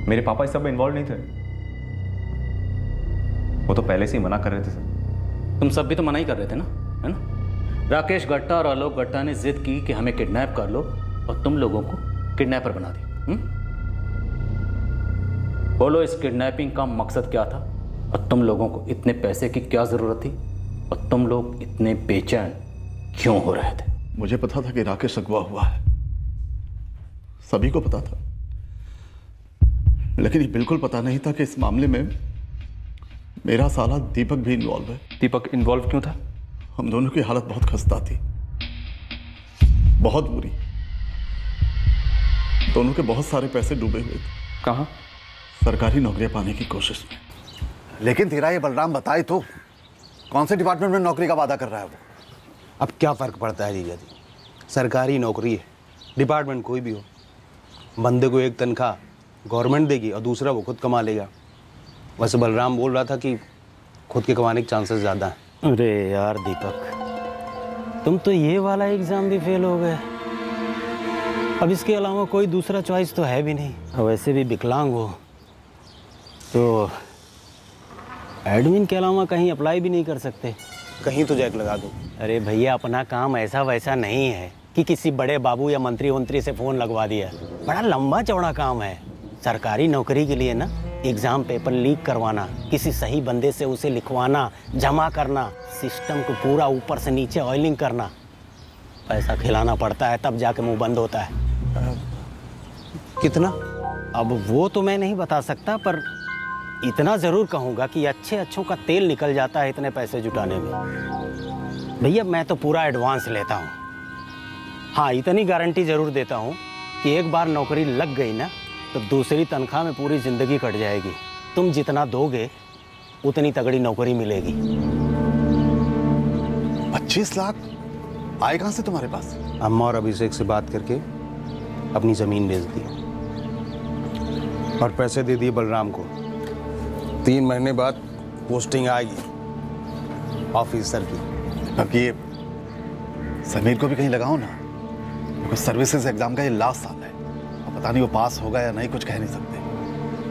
मेरे पापा इस सब में इन्वॉल्व नहीं थे, वो तो पहले से ही मना कर रहे थे सर। तुम सब भी तो मना ही कर रहे थे ना, है ना? राकेश गट्टा और आलोक गट्टा ने जिद की कि हमें किडनैप कर लो, और तुम लोगों को किडनैपर बना दिया। बोलो, इस किडनैपिंग का मकसद क्या था, और तुम लोगों को इतने पैसे की क्या जरूरत थी, और तुम लोग इतने बेचैन क्यों हो रहे थे? मुझे पता था कि राकेश अगवा हुआ है, सभी को पता था, लेकिन ये बिल्कुल पता नहीं था कि इस मामले में मेरा साला दीपक भी इन्वॉल्व है। दीपक इन्वॉल्व क्यों था? हम दोनों की हालत बहुत खस्ता थी, बहुत बुरी। दोनों के बहुत सारे पैसे डूबे हुए थे। कहाँ? सरकारी नौकरियां पाने की कोशिश में। लेकिन तेरा ये बलराम बताए तो कौन से डिपार्टमेंट में नौकरी का वादा कर रहा है वो? अब क्या फ़र्क पड़ता है जीजा जी, सरकारी नौकरी है, डिपार्टमेंट कोई भी हो। बंदे को एक तनख्वाह गवर्नमेंट देगी और दूसरा वो खुद कमा लेगा। वैसे बलराम बोल रहा था कि खुद के कमाने के चांसेस ज़्यादा हैं। अरे यार दीपक, तुम तो ये वाला एग्ज़ाम भी फेल हो गए, अब इसके अलावा कोई दूसरा चॉइस तो है भी नहीं, और वैसे भी विकलांग हो तो एडमिन के अलावा कहीं अप्लाई भी नहीं कर सकते। कहीं तो जैक लगा दो। अरे भैया, अपना काम ऐसा वैसा नहीं है कि किसी बड़े बाबू या मंत्री वंत्री से फ़ोन लगवा दिया। बड़ा लंबा चौड़ा काम है। सरकारी नौकरी के लिए ना एग्ज़ाम पेपर लीक करवाना, किसी सही बंदे से उसे लिखवाना, जमा करना, सिस्टम को पूरा ऊपर से नीचे ऑयलिंग करना, पैसा खिलाना पड़ता है, तब जाके मुँह बंद होता है। कितना? अब वो तो मैं नहीं बता सकता, पर इतना ज़रूर कहूँगा कि अच्छे अच्छों का तेल निकल जाता है इतने पैसे जुटाने में। भैया, मैं तो पूरा एडवांस लेता हूँ। हाँ, इतनी गारंटी ज़रूर देता हूँ कि एक बार नौकरी लग गई ना तो दूसरी तनख्वाह में पूरी ज़िंदगी कट जाएगी। तुम जितना दोगे उतनी तगड़ी नौकरी मिलेगी। पच्चीस लाख आए कहाँ से तुम्हारे पास? अम्मा और अभिषेक से बात करके अपनी ज़मीन बेच दी और पैसे दे दिए बलराम को। तीन महीने बाद पोस्टिंग आएगी ऑफिसर की। अब ये समीर को भी कहीं लगाओ ना, क्योंकि सर्विसेज एग्जाम का ये लास्ट साल है, अब पता नहीं वो पास होगा या नहीं, कुछ कह नहीं सकते।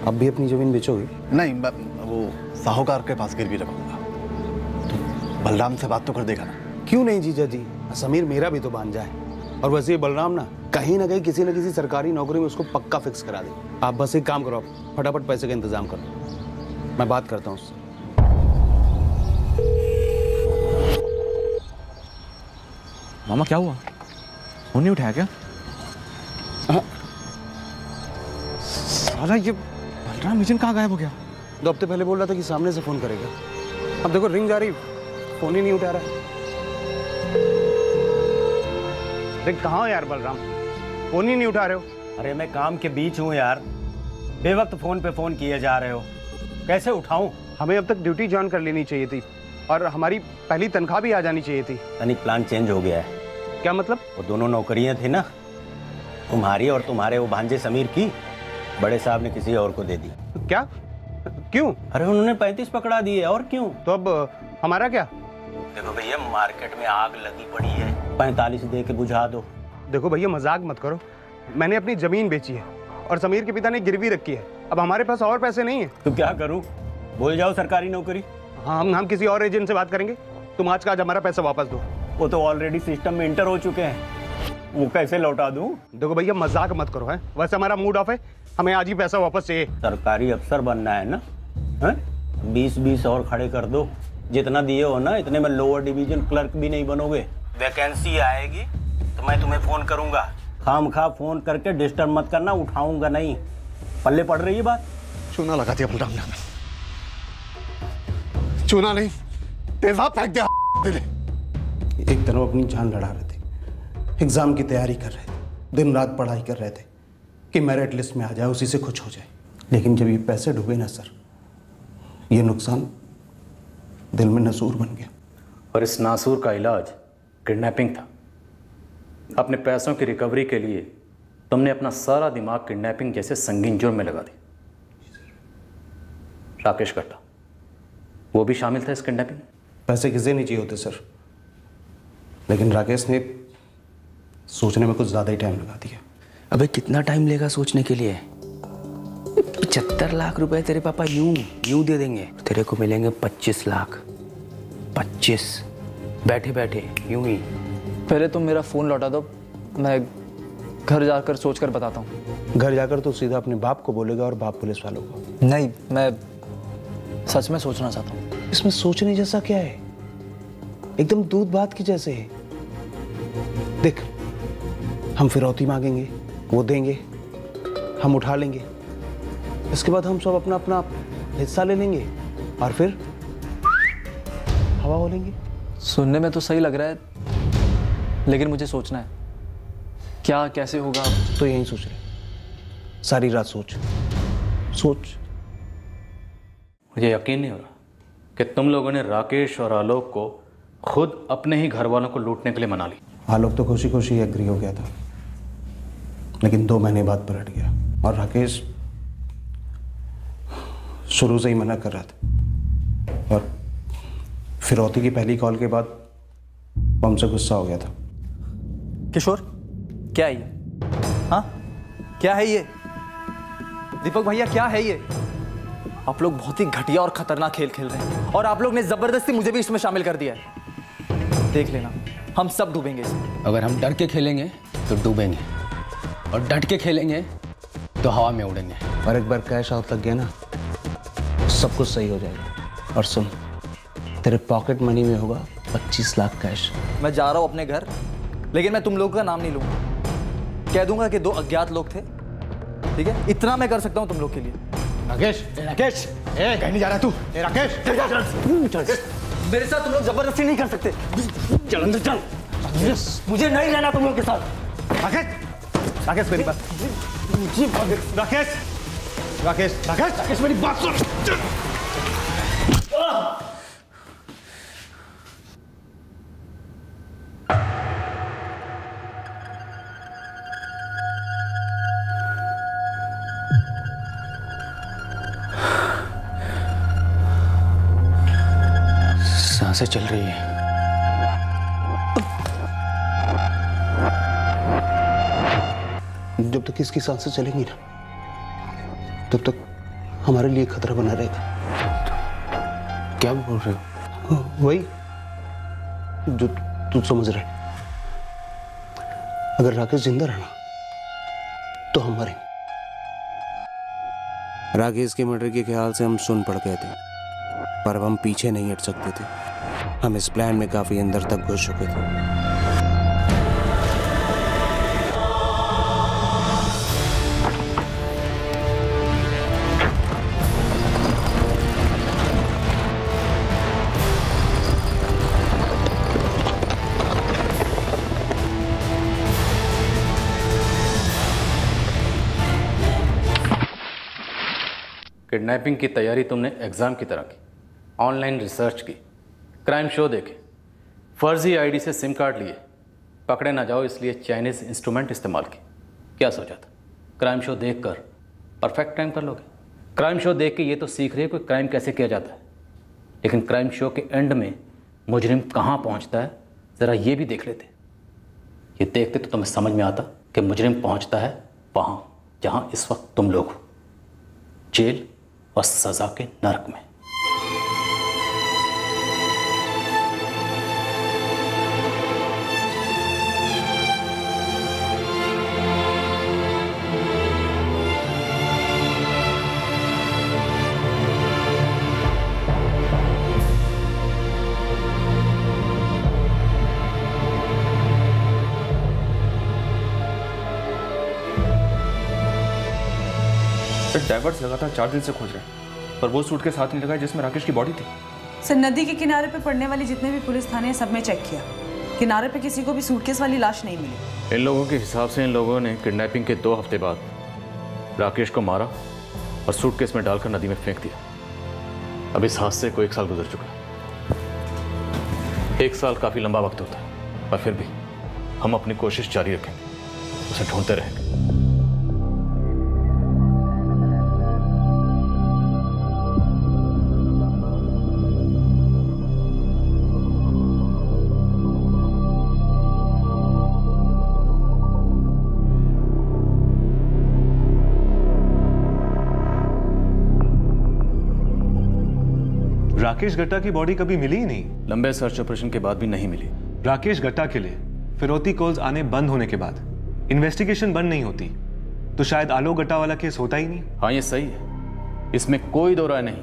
अब भी अपनी जमीन बेचोगे? नहीं, वो साहूकार के पास गिरवी रखूंगा। तो बलराम से बात तो कर देगा ना? क्यों नहीं जीजा जी, समीर मेरा भी तो भांजा है, और वैसे बलराम ना कहीं ना कहीं किसी न किसी सरकारी नौकरी में उसको पक्का फिक्स करा दे। आप बस एक काम करो, आप फटाफट पैसे का इंतजाम करो, मैं बात करता हूँ उससे। मामा क्या हुआ? फोन नहीं उठाया क्या? साला ये बलराम मिशन कहाँ गायब हो गया? दो हफ्ते पहले बोल रहा था कि सामने से फोन करेगा, अब देखो रिंग जा रही, फोन ही नहीं उठा रहा है। अरे कहाँ हो यार बलराम, फोन ही नहीं उठा रहे हो? अरे मैं काम के बीच हूँ यार, बेवक्त फोन पे फोन किए जा रहे हो, कैसे उठाऊं? हमें अब तक ड्यूटी ज्वाइन कर लेनी चाहिए थी और हमारी पहली तनख्वाह भी आ जानी चाहिए थी। यानी प्लान चेंज हो गया है? क्या मतलब? वो दोनों नौकरियां थी ना, तुम्हारी और तुम्हारे वो भांजे समीर की बड़े साहब ने किसी और को दे दी। क्या? क्यों? अरे उन्होंने पैंतीस पकड़ा दिए और क्यों। तो अब हमारा क्या? देखो भैया मार्केट में आग लगी पड़ी है, पैंतालीस दे के बुझा दो। देखो भैया मजाक मत करो, मैंने अपनी जमीन बेची है और समीर के पिता ने गिरवी रखी है, अब हमारे पास और पैसे नहीं है। तो क्या करूँ, भूल जाओ सरकारी नौकरी। हाँ हम हम किसी और एजेंट से बात करेंगे, तुम आज का आज हमारा पैसा वापस दो। वो तो ऑलरेडी सिस्टम में इंटर हो चुके हैं, वो कैसे लौटा दूं? देखो भैया मजाक मत करो है, वैसे हमारा मूड ऑफ है, हमें आज ही पैसा वापस चाहिए। सरकारी अफसर बनना है ना, हैं? बीस बीस और खड़े कर दो, जितना दिए हो ना इतने में लोअर डिवीजन क्लर्क भी नहीं बनोगे। वैकेंसी आएगी तो मैं तुम्हें फोन करूंगा, खाम खा फोन करके डिस्टर्ब मत करना, उठाऊंगा नहीं। पल्ले पड़ रही है बात? चूना लगा दिया अपना नाम, चूना नहीं तेजाब फेंक दिया। एक तरफ अपनी जान लड़ा रहे थे, एग्जाम की तैयारी कर रहे थे, दिन रात पढ़ाई कर रहे थे कि मेरिट लिस्ट में आ जाए, उसी से खुश हो जाए। लेकिन जब ये पैसे डूबे ना सर, ये नुकसान दिल में नासूर बन गया। और इस नासूर का इलाज किडनैपिंग था। अपने पैसों की रिकवरी के लिए तुमने अपना सारा दिमाग किडनैपिंग जैसे संगीन जुर्म में लगा दिया। राकेश कट्टा वो भी शामिल था इस किडनैपिंग। पैसे किसे नहीं चाहिए होते सर, लेकिन राकेश ने सोचने में कुछ ज्यादा ही टाइम लगा दिया। अबे कितना टाइम लेगा सोचने के लिए? पचहत्तर लाख रुपए तेरे पापा यूं यूं दे देंगे, तेरे को मिलेंगे पच्चीस लाख। पच्चीस बैठे बैठे यूं ही। पहले तुम मेरा फोन लौटा दो, मैं घर जाकर सोचकर बताता हूँ। घर जाकर तो सीधा अपने बाप को बोलेगा और बाप पुलिस वालों को। नहीं, मैं सच में सोचना चाहता हूँ। इसमें सोचने जैसा क्या है, एकदम दूध बात की जैसे है। देख हम फिरौती मांगेंगे, वो देंगे, हम उठा लेंगे, इसके बाद हम सब अपना अपना हिस्सा ले लेंगे और फिर हवा हो लेंगे। सुनने में तो सही लग रहा है, लेकिन मुझे सोचना है क्या कैसे होगा। तो यही सोच रहे सारी रात, सोच सोच। मुझे यकीन नहीं हो रहा कि तुम लोगों ने राकेश और आलोक को खुद अपने ही घर वालों को लूटने के लिए मना ली। आलोक तो खुशी खुशी एग्री हो गया था, लेकिन दो महीने बाद पलट गया। और राकेश शुरू से ही मना कर रहा था, और फिरौती की पहली कॉल के बाद हमसे गुस्सा हो गया था। किशोर क्या है ये? हाँ क्या है ये? दीपक भैया क्या है ये? आप लोग बहुत ही घटिया और खतरनाक खेल खेल रहे हैं, और आप लोग ने जबरदस्ती मुझे भी इसमें शामिल कर दिया है। देख लेना हम सब डूबेंगे इसमें। अगर हम डर के खेलेंगे तो डूबेंगे, और डट के खेलेंगे तो हवा में उड़ेंगे। और एक बार कैश आउट लग गया ना, सब कुछ सही हो जाएगा। और सुन, तेरे पॉकेट मनी में होगा पच्चीस लाख कैश। मैं जा रहा हूँ अपने घर, लेकिन मैं तुम लोगों का नाम नहीं लूँगा, कह दूंगा कि दो अज्ञात लोग थे। ठीक है, इतना मैं कर सकता हूँ तुम लोग के लिए। राकेश राकेश ए कहीं नहीं जा रहा तू। ए राकेश मेरे साथ तुम लोग जबरदस्ती नहीं कर सकते। चल अंदर चल। मुझे नहीं रहना तुम लोग के साथ। राकेश राकेश मेरी बात राकेश राकेश राकेश राकेश मेरी बात सुन। से चल रही है। जब तक इसकी सांसें चलेंगी ना, तब तक हमारे लिए खतरा बना रहेगा। क्या बोल रहे हो? वही जो तू समझ रहे। अगर राकेश जिंदा रहना तो हम मरेंगे। राकेश के मर्डर के ख्याल से हम सुन पड़ गए थे, पर हम पीछे नहीं हट सकते थे। हम इस प्लान में काफी अंदर तक घुस चुके थे। किडनैपिंग की तैयारी तुमने एग्जाम की तरह की, ऑनलाइन रिसर्च की, क्राइम शो देखे, फर्जी आईडी से सिम कार्ड लिए, पकड़े ना जाओ इसलिए चाइनीज इंस्ट्रूमेंट इस्तेमाल की। क्या सोचा था? क्राइम शो देखकर परफेक्ट क्राइम कर लोगे? क्राइम शो देख के ये तो सीख रहे हो कि क्राइम कैसे किया जाता है, लेकिन क्राइम शो के एंड में मुजरिम कहाँ पहुँचता है ज़रा ये भी देख लेते। ये देखते तो तुम्हें समझ में आता कि मुजरिम पहुँचता है वहाँ जहाँ इस वक्त तुम लोग हो, जेल और सज़ा के नरक में। डाइवर्स लगातार चार दिन से खोज रहे हैं, पर वो सूट के साथ नहीं लगा जिसमें राकेश की बॉडी थी। सर, नदी के किनारे पे पड़ने वाले जितने भी पुलिस थाने हैं सब में चेक किया, किनारे पे किसी को भी सूटकेस वाली लाश नहीं मिली। इन लोगों के हिसाब से इन लोगों ने किडनैपिंग के दो हफ्ते बाद राकेश को मारा और सूटकेस में डालकर नदी में फेंक दिया। अब इस हादसे को एक साल गुजर चुका है। एक साल काफी लंबा वक्त होता है, पर फिर भी हम अपनी कोशिश जारी रखेंगे, उसे ढूंढते रहेंगे। राकेश गट्टा की बॉडी कभी मिली ही नहीं, लंबे सर्च ऑपरेशन के बाद भी नहीं मिली। राकेश गट्टा के लिए फिरौती कॉल्स आने बंद होने के बाद इन्वेस्टिगेशन बंद नहीं होती, तो शायद आलोक गट्टा वाला केस होता ही नहीं। हाँ, ये सही है, इसमें कोई दो राय नहीं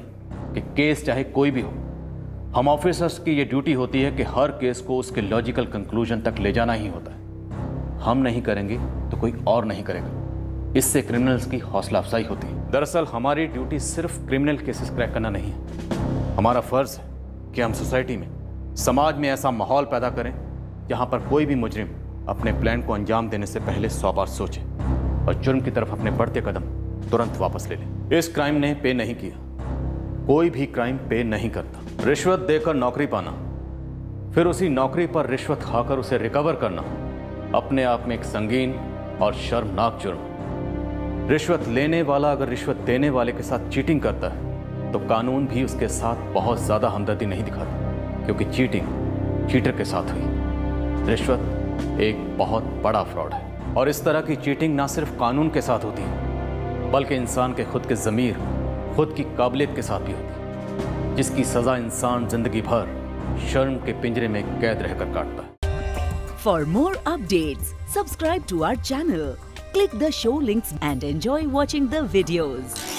कि केस चाहे कोई भी हो, हम ऑफिसर्स की ये ड्यूटी होती है कि हर केस को उसके लॉजिकल कंक्लूजन तक ले जाना ही होता है। हम नहीं करेंगे तो कोई और नहीं करेगा, इससे क्रिमिनल्स की हौसला अफजाई होती है। दरअसल हमारी ड्यूटी सिर्फ क्रिमिनल केसेस क्रैक करना नहीं है, हमारा फर्ज है कि हम सोसाइटी में, समाज में ऐसा माहौल पैदा करें जहां पर कोई भी मुजरिम अपने प्लान को अंजाम देने से पहले सौ बार सोचे और जुर्म की तरफ अपने बढ़ते कदम तुरंत वापस ले ले। इस क्राइम ने पे नहीं किया, कोई भी क्राइम पे नहीं करता। रिश्वत देकर नौकरी पाना, फिर उसी नौकरी पर रिश्वत खाकर उसे रिकवर करना, अपने आप में एक संगीन और शर्मनाक जुर्म। रिश्वत लेने वाला अगर रिश्वत देने वाले के साथ चीटिंग करता है तो कानून भी उसके साथ बहुत ज़्यादा हमदर्दी नहीं दिखाता, क्योंकि चीटिंग चीटर के साथ हुई। रिश्वत एक बहुत बड़ा फ्रॉड है, और इस तरह की चीटिंग ना सिर्फ कानून के साथ होती है बल्कि इंसान के खुद के ज़मीर, खुद की काबिलियत के साथ भी होती है, जिसकी सज़ा इंसान जिंदगी भर शर्म के पिंजरे में कैद रहकर काटता है। For more updates subscribe to our channel, click the show links and enjoy watching the videos.